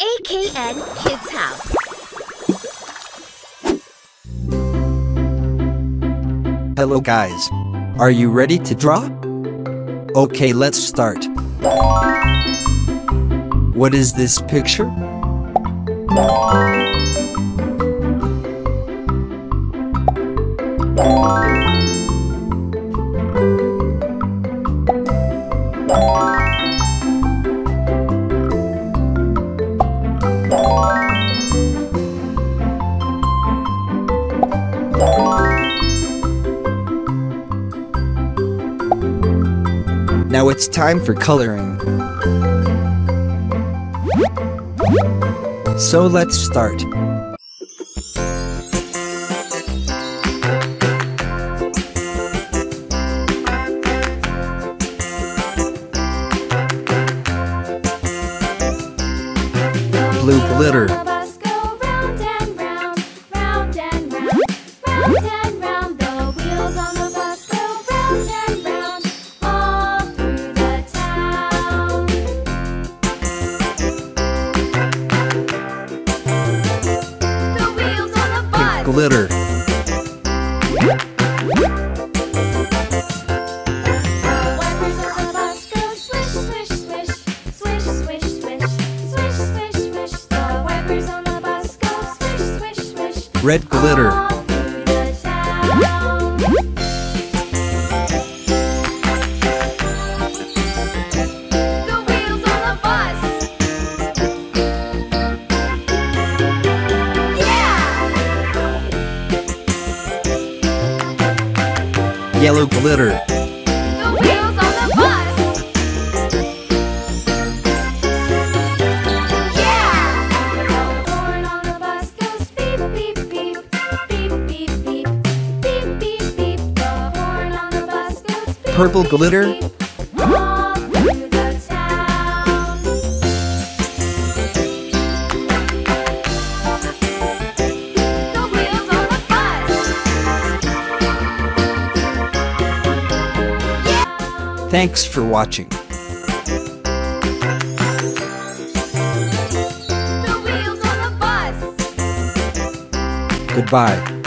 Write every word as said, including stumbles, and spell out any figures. A K N Kids House. Hello guys. Are you ready to draw? Okay, let's start. What is this picture? Now it's time for coloring. So let's start. Blue glitter. Glitter. Red glitter. Yellow glitter. The wheels on the bus. Yeah! Horn on the bus goes beep, beep, beep. Beep, beep, beep. Beep, beep, beep. The horn on the bus goes beep. Purple glitter. All through the town. The wheels on the bus. Thanks for watching. The wheels on the bus. Goodbye.